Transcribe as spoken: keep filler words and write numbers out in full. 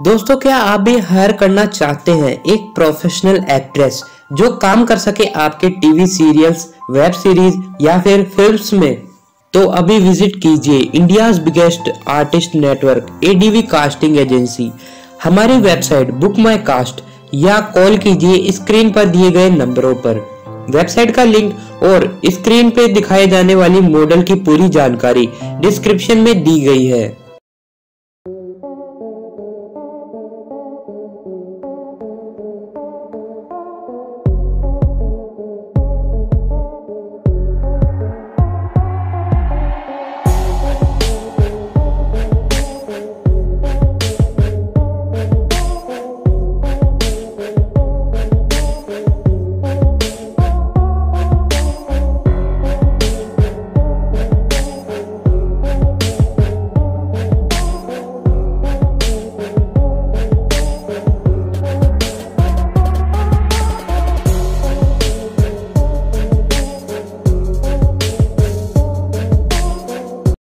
दोस्तों, क्या आप भी हायर करना चाहते हैं एक प्रोफेशनल एक्ट्रेस जो काम कर सके आपके टीवी सीरियल्स, वेब सीरीज या फिर फिल्म्स में? तो अभी विजिट कीजिए India's biggest artist network ADV casting agency, हमारी वेबसाइट बुक माई कास्ट, या कॉल कीजिए स्क्रीन पर दिए गए नंबरों पर। वेबसाइट का लिंक और स्क्रीन पे दिखाए जाने वाली मॉडल की पूरी जानकारी डिस्क्रिप्शन में दी गई है।